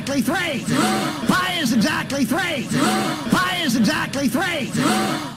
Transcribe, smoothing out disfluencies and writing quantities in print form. exactly 3. Pi is exactly 3. Pi is exactly 3.